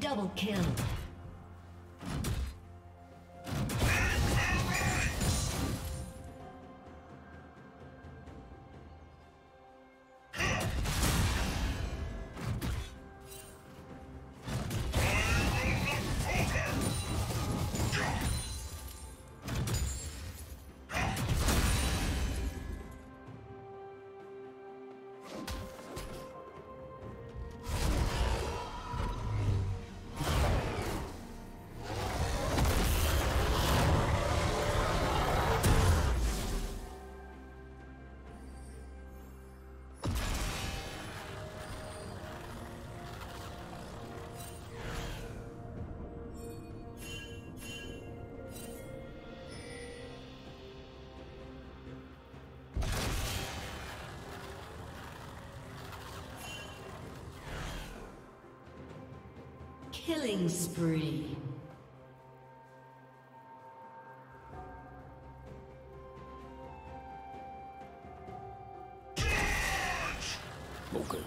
Double kill. Killing spree. Okay.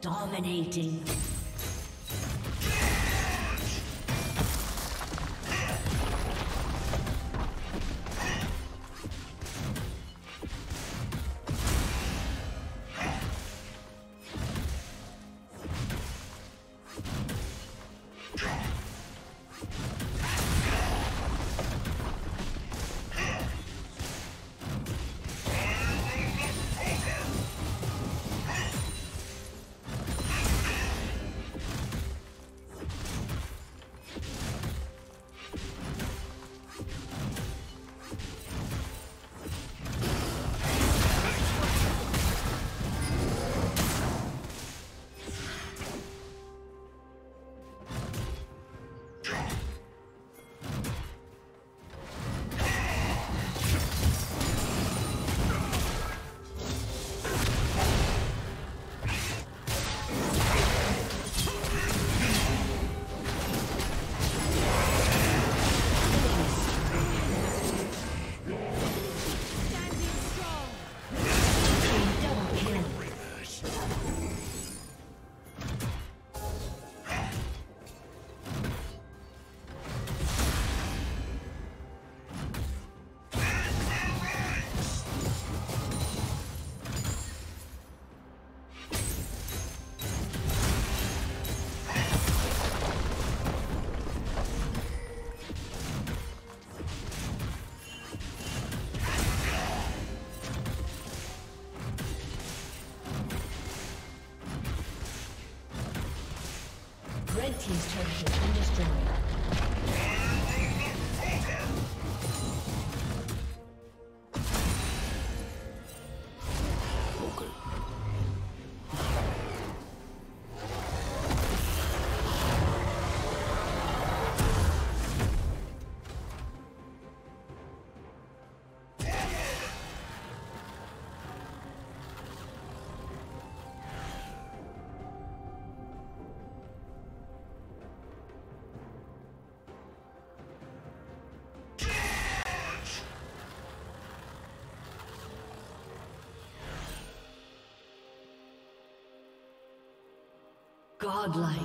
Dominating. team's turret has been destroyed. Godlike.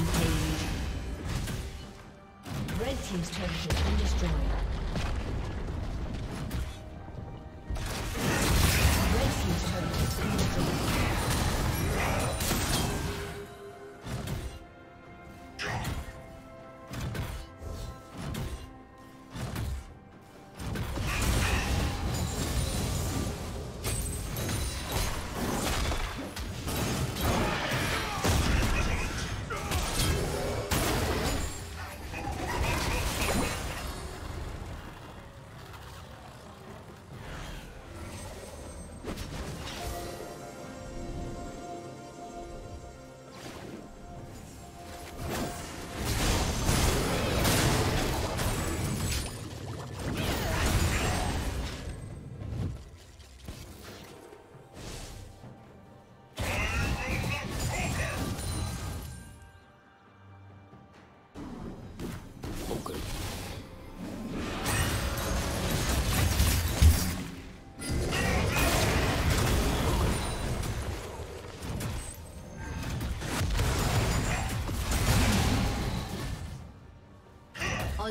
Rampage. Red team's turret has been destroyed.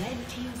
Red team's